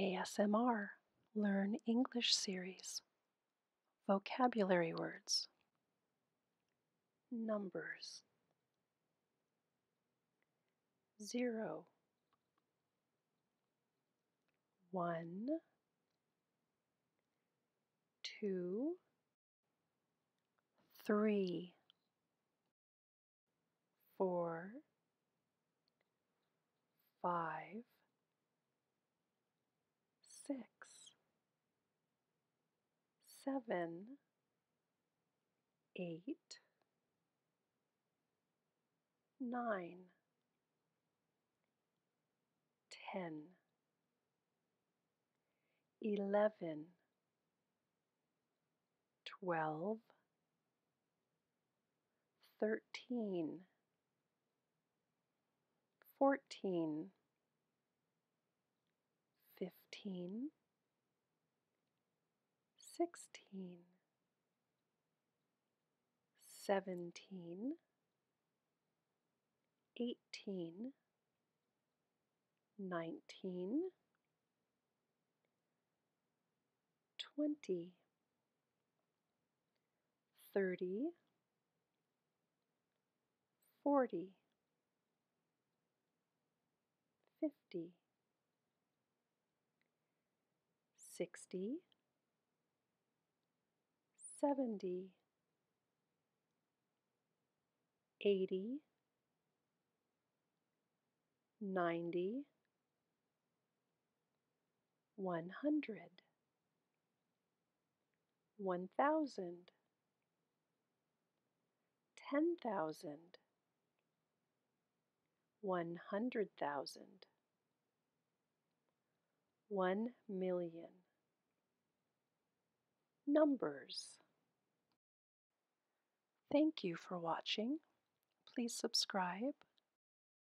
ASMR, Learn English Series, Vocabulary Words, Numbers, 0, 1, 2, 3, 4, 5, 6, 7, 8, 9, 10, 11, 12, 13, 14, 15, 16, 17, 18, 19, 20, 30, 40, 50, 60, 70, 80, 90, 100, 1,000, 10,000, 100,000, 1,000,000. Numbers. Thank you for watching. Please subscribe,